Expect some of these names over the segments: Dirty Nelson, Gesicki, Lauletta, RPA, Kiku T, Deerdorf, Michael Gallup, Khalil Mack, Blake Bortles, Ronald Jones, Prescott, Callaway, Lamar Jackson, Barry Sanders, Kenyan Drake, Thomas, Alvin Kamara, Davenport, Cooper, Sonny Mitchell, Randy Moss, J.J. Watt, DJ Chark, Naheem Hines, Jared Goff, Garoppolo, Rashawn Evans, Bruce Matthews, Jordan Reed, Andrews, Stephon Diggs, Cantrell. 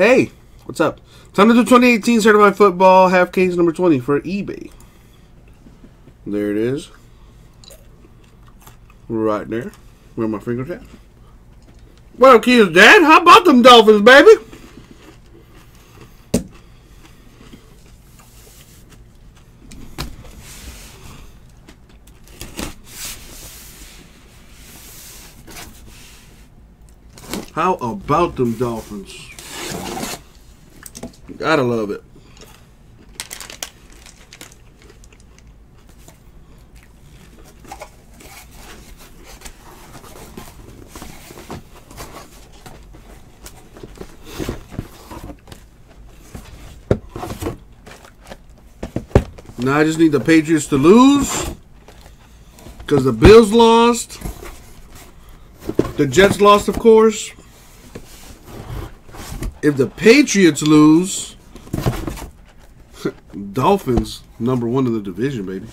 Hey, what's up? Time to do 2018 Certified Football Half Case number 20 for eBay. There it is. Right there. Where my fingertips? Well, kids, Dad, how about them Dolphins, baby? How about them Dolphins? Gotta love it. Now I just need the Patriots to lose, because the Bills lost. The Jets lost, of course. If the Patriots lose, Dolphins number one in the division, baby.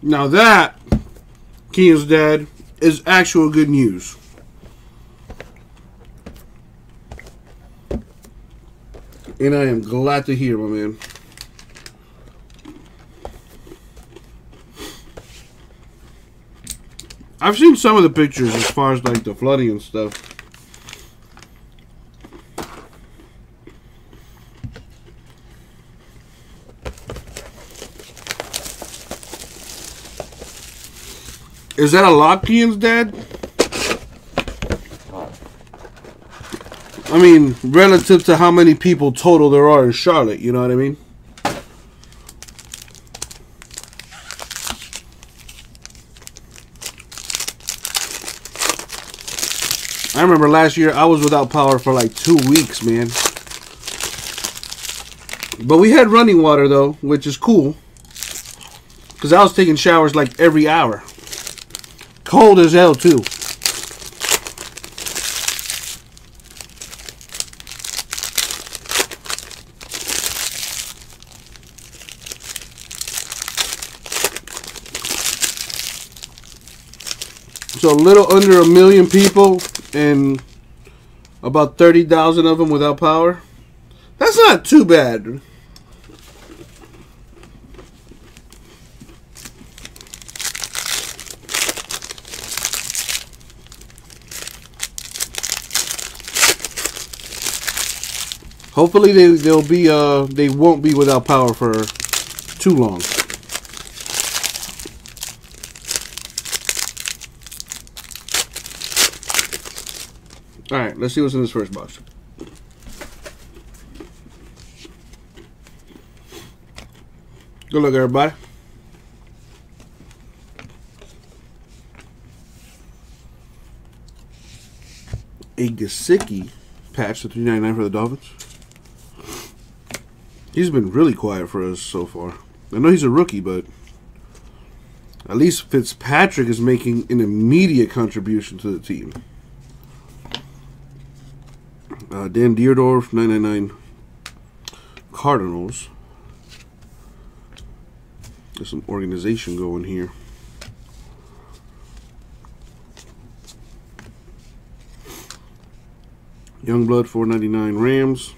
Now that, Keenan's dad, is actual good news. And I am glad to hear, my man. I've seen some of the pictures as far as like the flooding and stuff. Is that a Lockian's dad? I mean, relative to how many people total there are in Charlotte, you know what I mean? I remember last year I was without power for like 2 weeks, man. But we had running water though, which is cool. Because I was taking showers like every hour. Cold as hell too. So a little under 1 million people and about 30,000 of them without power. That's not too bad. Hopefully they won't be without power for too long. All right, let's see what's in this first box. Good luck, everybody. A Gesicki patch to $3.99 for the Dolphins. He's been really quiet for us so far. I know he's a rookie, but at least Fitzpatrick is making an immediate contribution to the team. Dan Deerdorf, 999 Cardinals. There's some organization going here. Youngblood, 499 Rams.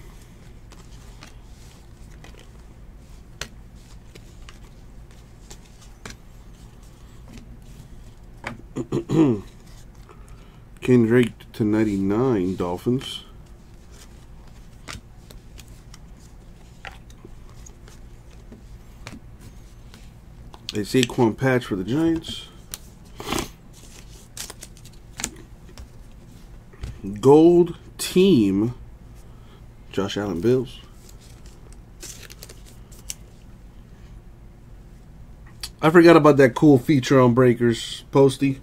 Kenyan Drake to 99 Dolphins. A Saquon patch for the Giants. Gold team. Josh Allen Bills. I forgot about that cool feature on Breakers, Posty.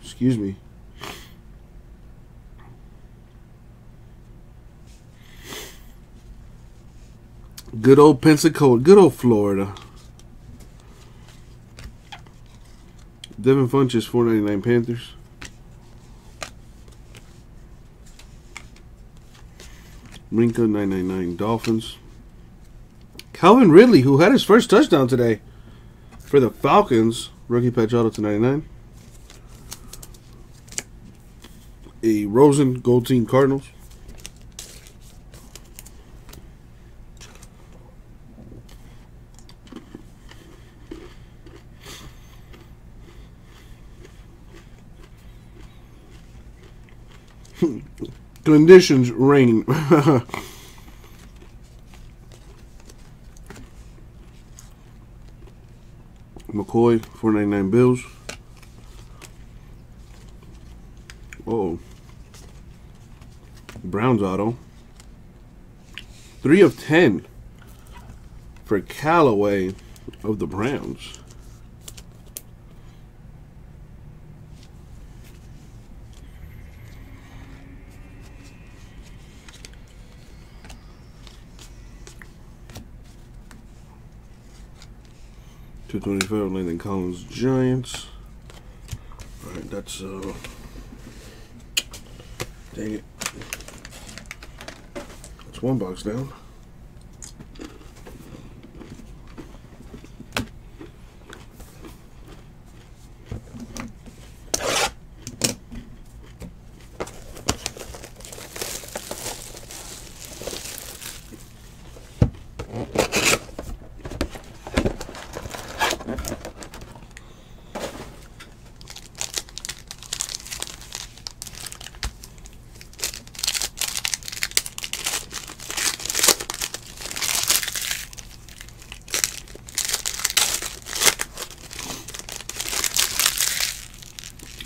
Excuse me. Good old Pensacola. Good old Florida. Devin Funches, 499 Panthers. Rinka, 999 Dolphins. Calvin Ridley, who had his first touchdown today for the Falcons. Rookie patch auto to 99. A Rosen, Gold Team Cardinals. Conditions rain. McCoy, 499 Bills. Oh, Browns auto. 3 of 10 for Callaway of the Browns. $225 Landon Collins Giants. Alright, that's dang it. That's one box down.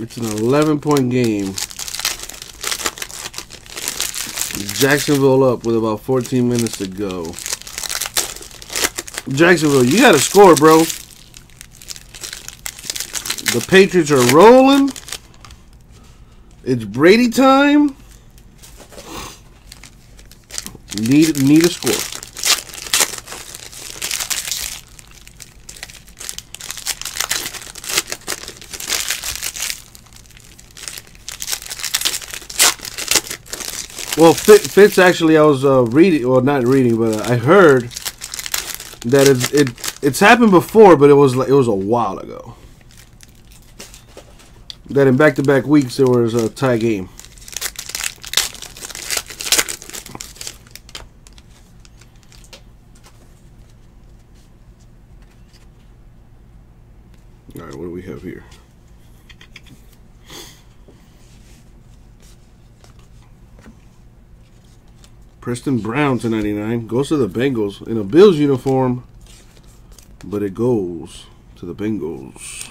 It's an 11-point game. Jacksonville up with about 14 minutes to go. Jacksonville, you got to score, bro. The Patriots are rolling. It's Brady time. Need a score. Well, Fitz actually, I was reading, well, not reading, but I heard that it's happened before, but it was a while ago. That in back-to-back weeks there was a tie game. All right, what do we have here? Preston Brown to 99. Goes to the Bengals in a Bills uniform, but it goes to the Bengals.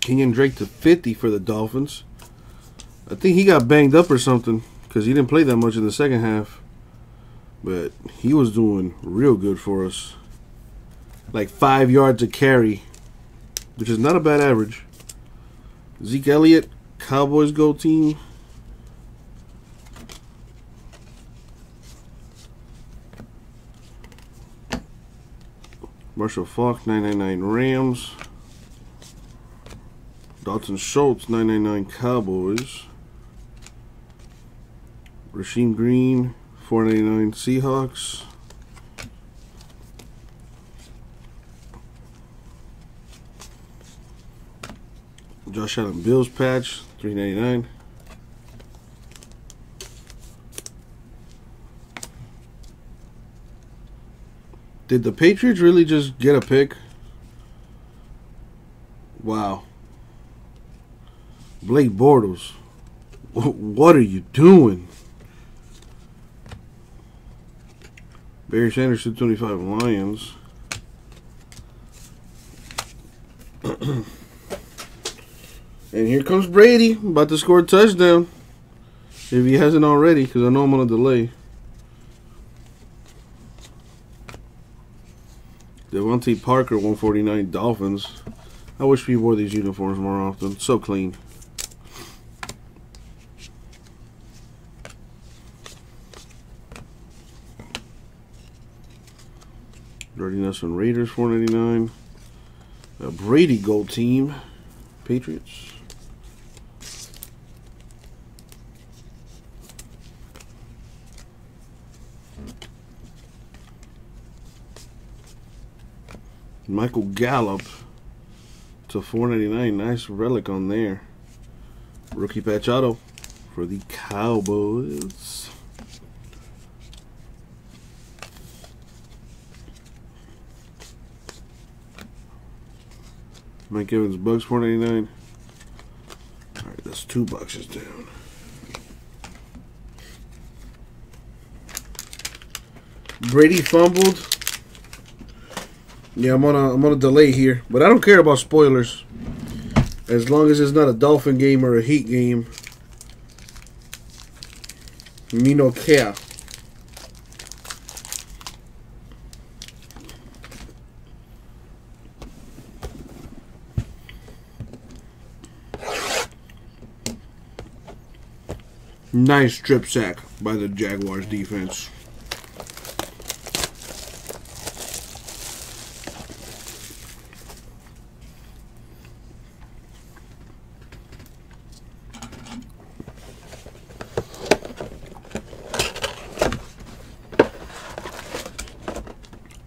Kenyan Drake to 50 for the Dolphins. I think he got banged up or something because he didn't play that much in the second half, but he was doing real good for us. Like 5 yards a carry, which is not a bad average. Zeke Elliott, Cowboys Gold Team. Marshall Falk, 999 Rams. Dalton Schultz, 999 Cowboys. Rashawn Green, 499 Seahawks. Josh Allen Bills patch, 399. Did the Patriots really just get a pick? Wow. Blake Bortles, what are you doing? Barry Sanders, 225 Lions. And here comes Brady, about to score a touchdown, if he hasn't already, because I know I'm on a delay. Devontae Parker, 149 Dolphins. I wish we wore these uniforms more often. So clean. Dirty Nelson Raiders, $4.99. A Brady Gold Team, Patriots. Michael Gallup to $4.99. Nice relic on there. Rookie patch auto for the Cowboys. Mike Evans Bucks, $4.99. All right, that's two boxes down. Brady fumbled. Yeah, I'm on a delay here, but I don't care about spoilers. As long as it's not a Dolphin game or a Heat game, me no care. Nice strip sack by the Jaguars defense.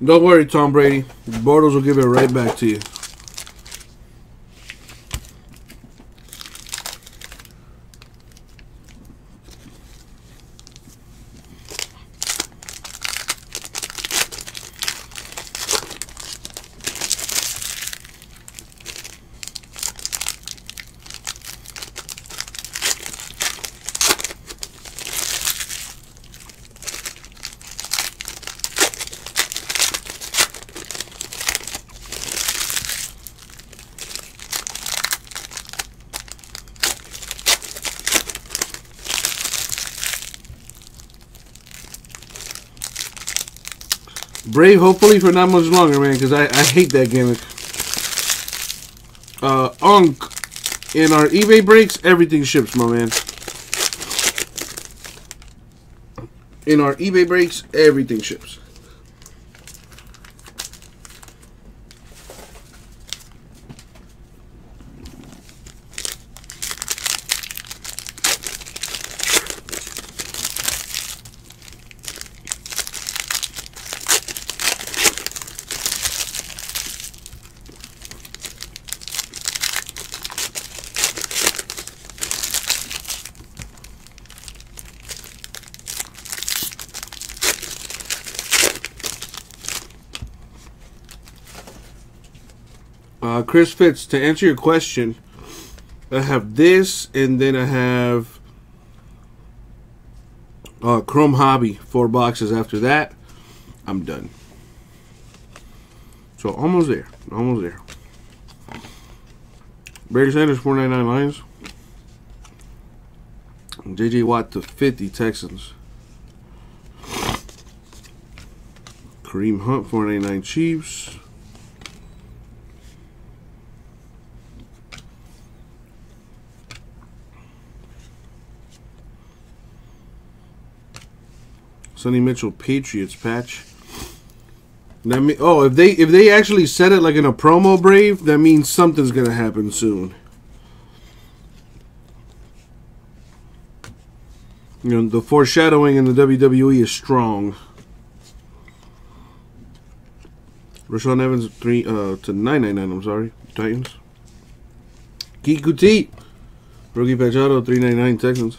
Don't worry, Tom Brady. Bortles will give it right back to you. Brave, hopefully for not much longer, man, because I hate that gimmick. Unk, in our eBay breaks, everything ships, my man. In our eBay breaks, everything ships. Chris Fitz, to answer your question, I have this, and then I have Chrome Hobby, 4 boxes after that. I'm done. So almost there. Almost there. Barry Sanders, $4.99 Lions. J.J. Watt to 50 Texans. Kareem Hunt, $4.99 Chiefs. Sonny Mitchell Patriots patch. That mean, oh, if they actually said it like in a promo, Brave, that means something's gonna happen soon. You know, the foreshadowing in the WWE is strong. Rashawn Evans to 999. I'm sorry, Titans. Kiku T, rookie patch auto, 399 Texans.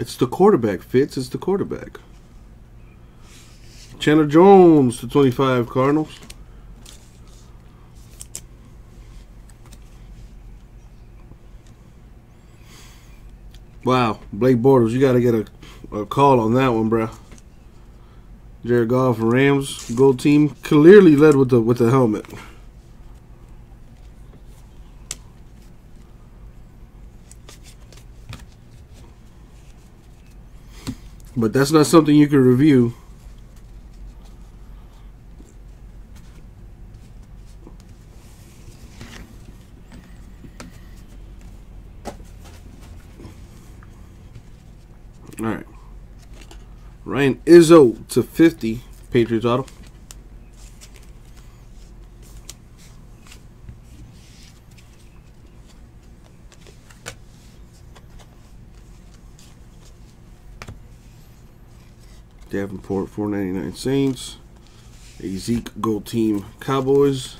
It's the quarterback, Fitz. It's the quarterback. Chandler Jones to 25 Cardinals. Wow, Blake Bortles, you got to get a call on that one, bro. Jared Goff, Rams, Gold Team, clearly led with the helmet. But that's not something you can review. Ryan Izzo /50, Patriots auto. Davenport $4.99 Saints. A Zeke Gold Team Cowboys.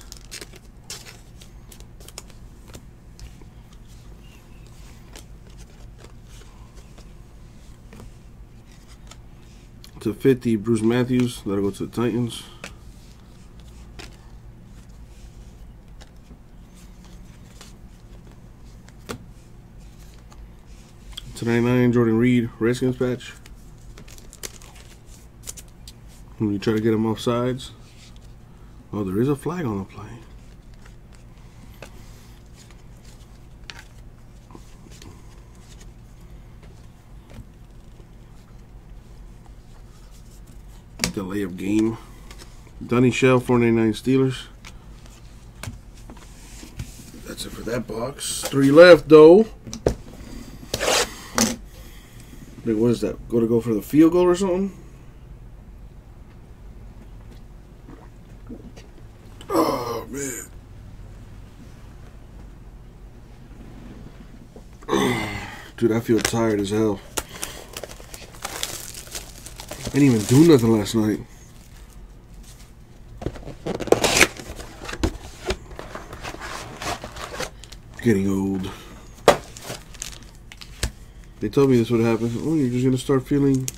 /50 Bruce Matthews. That'll go to the Titans. /99 Jordan Reed Redskins patch. When you try to get them off sides. Oh, there is a flag on the play. Delay of game. Dunny Shell, $4.99 Steelers. That's it for that box. 3 left, though. Wait, what is that? Go for the field goal or something? Dude, I feel tired as hell. I didn't even do nothing last night. Getting old. They told me this would happen. Oh, you're just gonna start feeling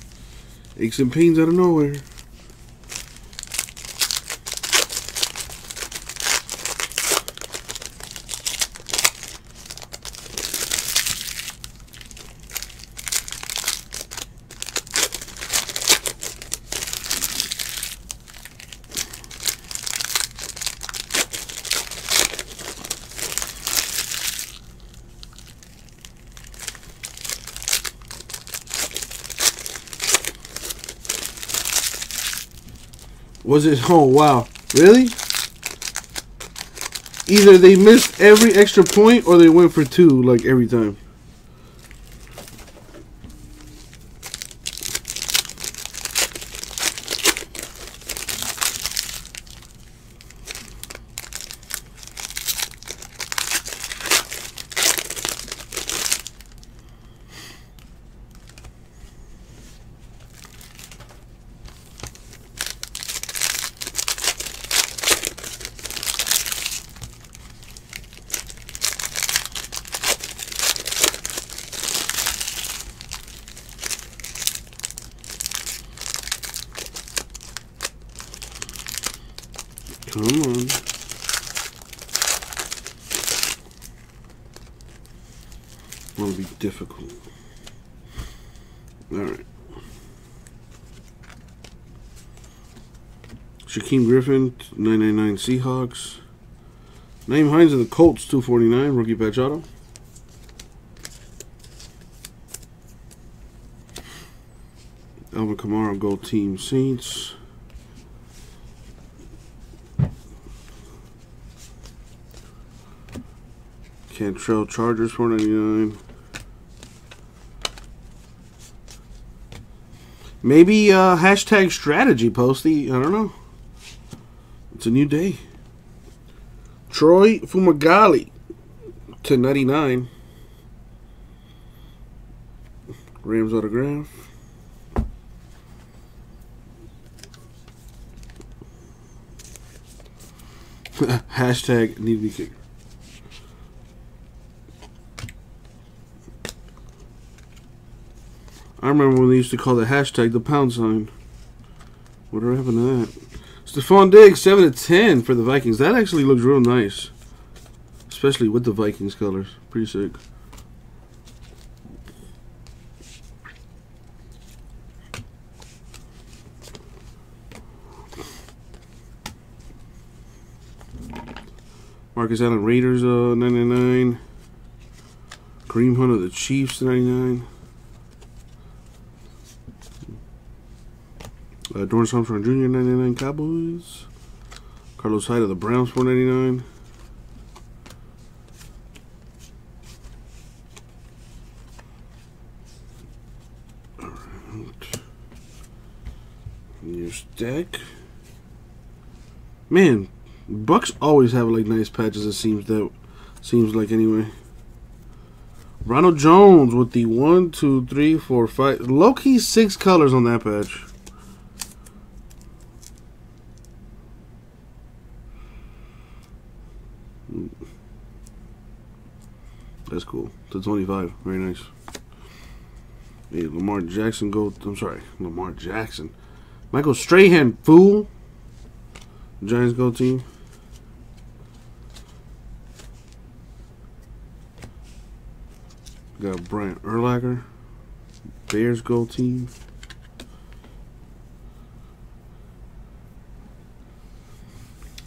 aches and pains out of nowhere. Was it? Oh, wow. Really? Either they missed every extra point or they went for 2 like every time. Come on. It'll be difficult. Alright. Shaquem Griffin, 999 Seahawks. Naheem Hines of the Colts, 249, rookie patch auto. Alvin Kamara, Gold Team Saints. Cantrell Chargers, $4.99. Maybe hashtag strategy, Posty. I don't know. It's a new day. Troy Fumagalli, /99. Rams autograph. Hashtag need to be kicked. I remember when they used to call the hashtag the #. Whatever happened to that? Stephon Diggs, 7/10 for the Vikings. That actually looks real nice. Especially with the Vikings colors. Pretty sick. Marcus Allen Raiders, 99. Kareem Hunt of the Chiefs, 99. Dorrance Armstrong Jr. 99 Cowboys. Carlos Hyde of the Browns 499. Alright. deck. Man, Bucks always have like nice patches, it seems like anyway. Ronald Jones with the 1, 2, 3, 4, 5. Low-key 6 colors on that patch. That's cool. To 25. Very nice. Hey, Lamar Jackson gold. I'm sorry. Lamar Jackson. Michael Strahan, fool. Giants gold team. Got Brian Urlacher. Bears gold team.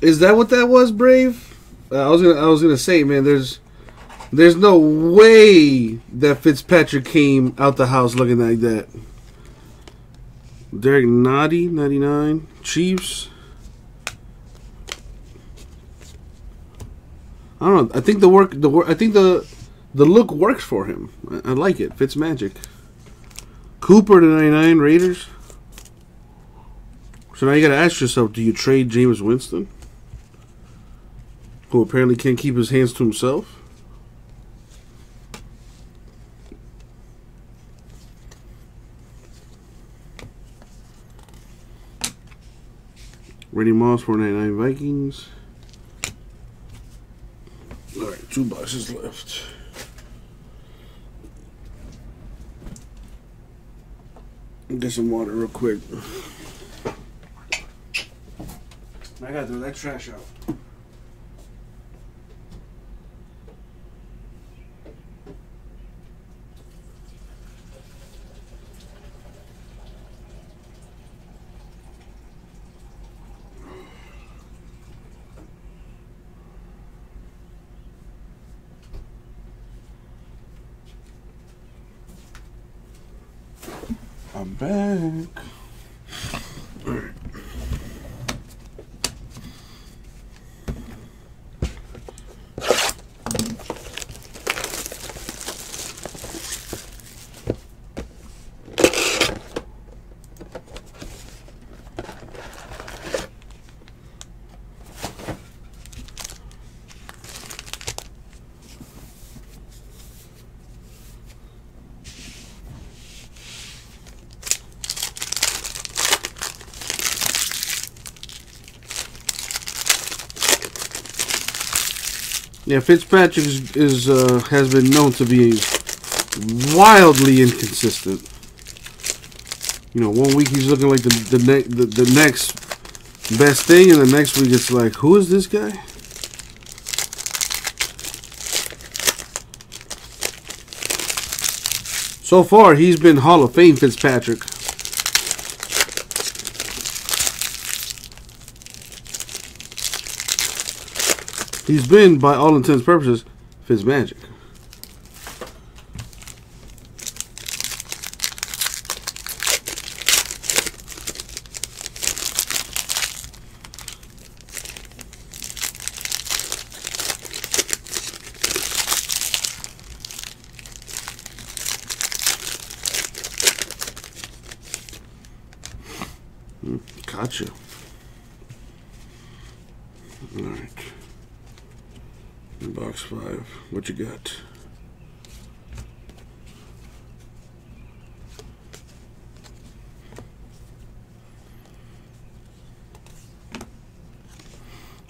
Is that what that was, Brave? I was gonna say, man, there's no way that Fitzpatrick came out the house looking like that. Derek Noddy, 99. Chiefs. I don't know. I think the look works for him. I like it. Fitz magic. Cooper to 99. Raiders. So now you gotta ask yourself, do you trade Jameis Winston, who apparently can't keep his hands to himself? Randy Moss, 499 Vikings. Alright, 2 boxes left. Get some water real quick. I gotta throw that trash out. I'm back. All right. Yeah, Fitzpatrick has been known to be wildly inconsistent. You know, one week he's looking like the next best thing, and the next week it's like, who is this guy? So far, he's been Hall of Fame Fitzpatrick. He's been, by all intents and purposes, Fitzmagic. Gotcha. All right. Box 5, what you got?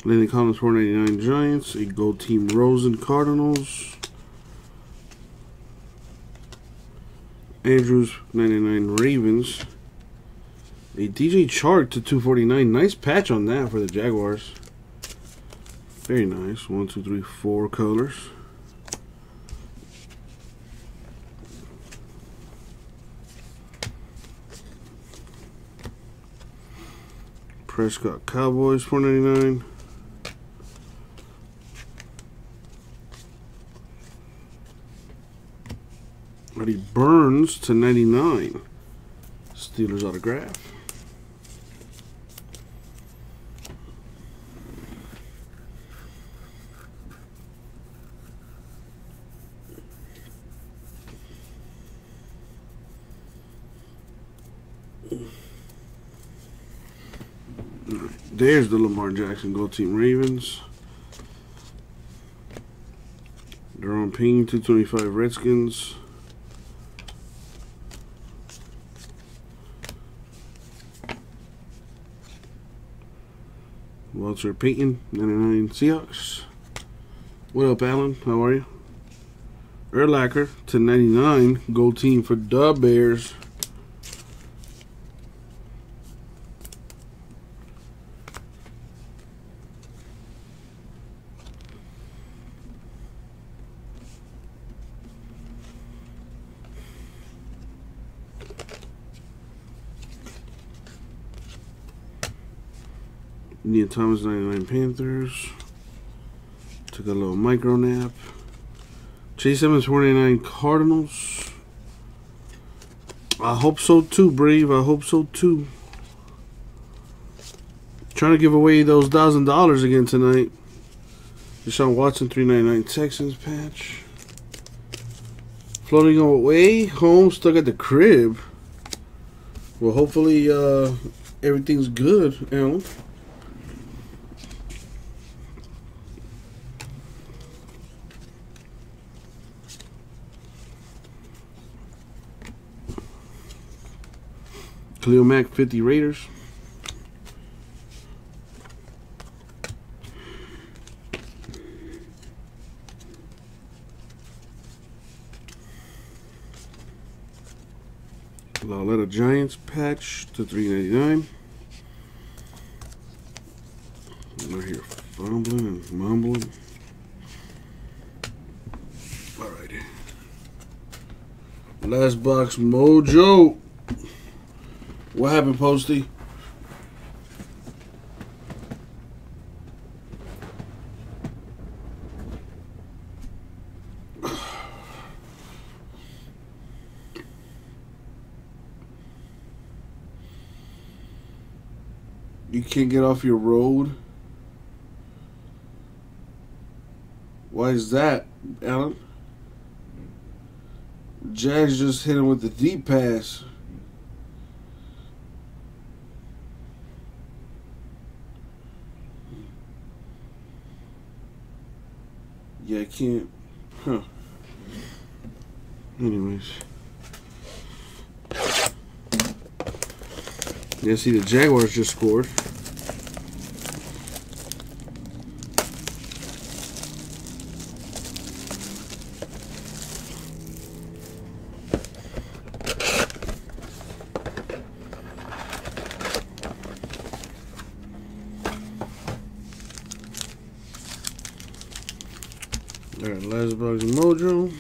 Landon Collins, 499 Giants, a gold team Rosen Cardinals. Andrews, 99 Ravens. A DJ Chark to 249. Nice patch on that for the Jaguars. Very nice. 1, 2, 3, 4 colors. Prescott Cowboys, 499. Buddy Burns to 99. Steelers autograph. There's the Lamar Jackson Gold Team Ravens. Jerome Ping, 225 Redskins. Walter Payton, 99 Seahawks. What up, Alan? How are you? Urlacher, 299 Gold Team for the Bears. Nia Thomas, 99 Panthers. Took a little micro nap. Chase Evans, 49 Cardinals. I hope so too, Brave. I hope so too. Trying to give away those $1,000 again tonight. Deshaun Watson, 399 Texans patch. Floating away, home, stuck at the crib. Well, hopefully everything's good, Alan. Khalil Mack, 50 Raiders. Lauletta Giants patch to 399. We're here fumbling and mumbling. Alrighty. Last box, Mojo. What happened, Posty? You can't get off your road? Why is that, Alan? Jags just hit him with the deep pass. Yeah, I can't. Huh. Anyways. Yeah, see, the Jaguars just scored. Alright, last box Mojo.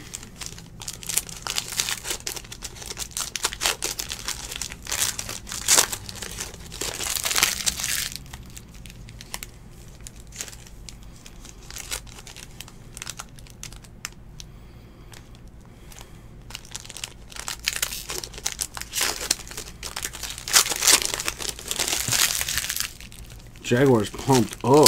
Jaguars pumped up.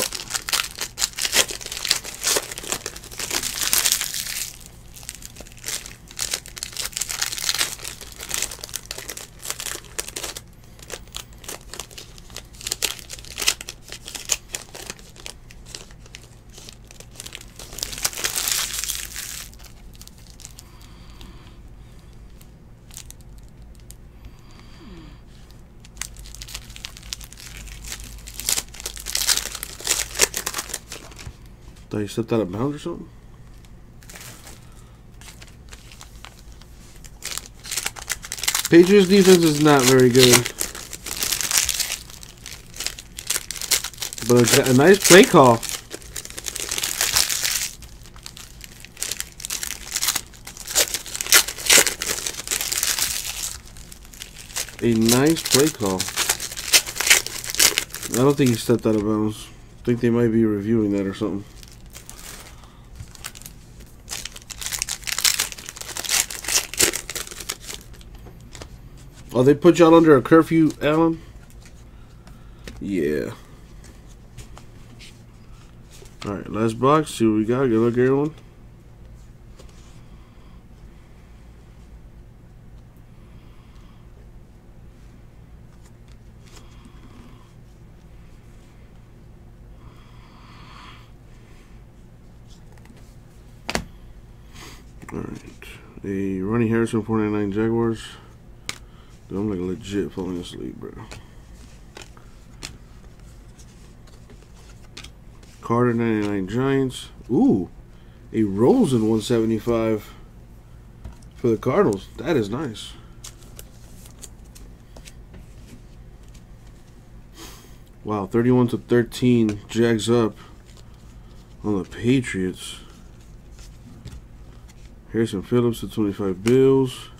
Thought you stepped out of bounds or something? Patriots defense is not very good. But a nice play call. A nice play call. I don't think he stepped out of bounds. I think they might be reviewing that or something. Oh, they put y'all under a curfew, Alan? Yeah. Alright, last box. See what we got. Good luck, everyone. All right. A Ronnie Harrison, 49 Jaguars. Dude, I'm like legit falling asleep, bro. Carter, 99 Giants. Ooh. A Rosen, 175 for the Cardinals. That is nice. Wow, 31-13, Jags up on the Patriots. Harrison Phillips to 25 Bills.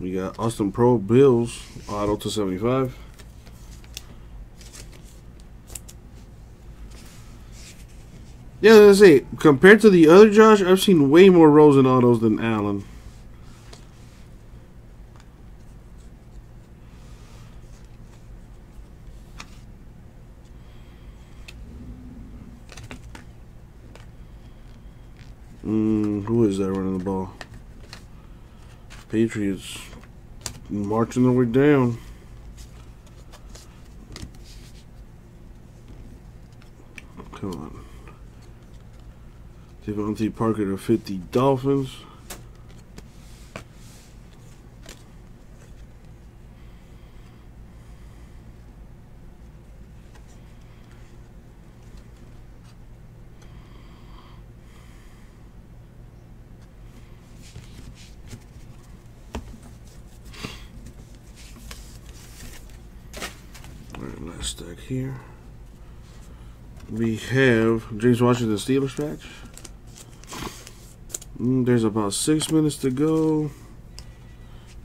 We got Austin Pro Bills auto to 75. Yeah, that's it. Compared to the other Josh, I've seen way more Rosen autos than Allen. Who is that running the ball? Patriots marching their way down. Come on. Devontae Parker to 50 Dolphins. Last stack here. We have James Washington Steelers patch. There's about 6 minutes to go.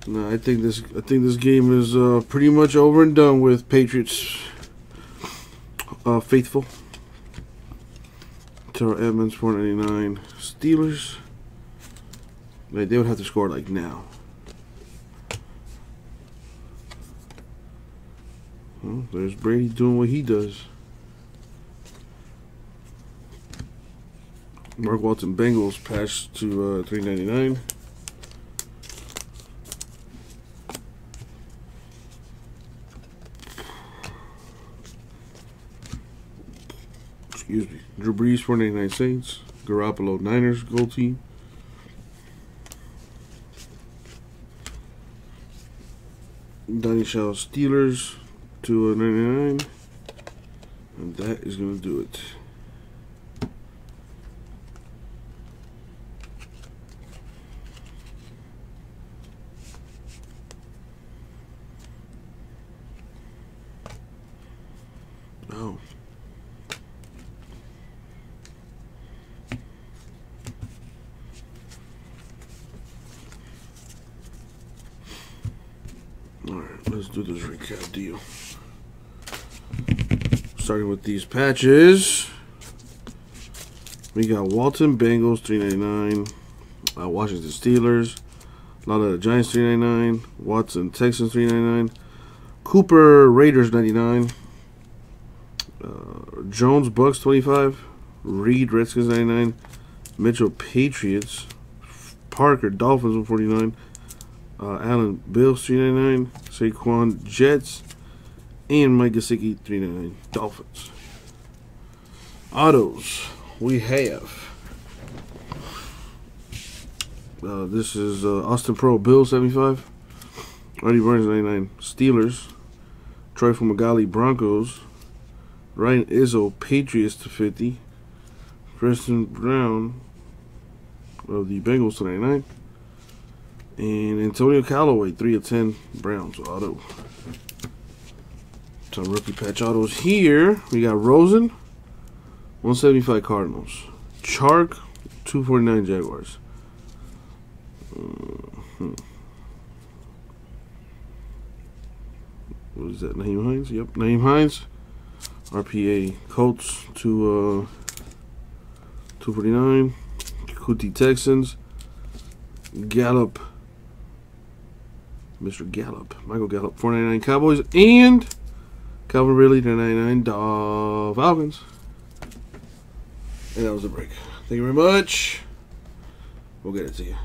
No, I think this game is pretty much over and done with, Patriots faithful. Terrell Edmonds, 499 Steelers. Like, they would have to score like now. Well, there's Brady doing what he does. Mark Walton Bengals patch to 399. Excuse me. Drew Brees, 499 Saints. Garoppolo Niners gold team. Donnie Shao Steelers. 299, and that is going to do it. Oh. All right, let's do this recap deal. Starting with these patches, we got Walton Bengals 399, Washington Steelers, a lot of the Giants 399, Watson Texans 399, Cooper Raiders 99, Jones Bucks 25, Reed Redskins 99, Mitchell Patriots, Parker Dolphins 149, Allen Bills 399, Saquon Jets. And Mike Gesicki, 399 Dolphins. Autos. We have. This is Austin Pearl, Bills, 75. Artie Burns, 99 Steelers. Troy Fumagalli, Broncos. Ryan Izzo, Patriots, to 50. Preston Brown of the Bengals, to 99. And Antonio Callaway, 3 of 10 Browns auto. Some rookie patch autos here. We got Rosen, 175 Cardinals. Chark, 249 Jaguars. What is that? Naheem Hines? Yep, Naheem Hines. RPA Colts, 249. Kiku T Texans. Gallup. Mr. Gallup. Michael Gallup, 499 Cowboys. And Calvin Ridley, 99 Falcons. And that was the break. Thank you very much. We'll get it to you.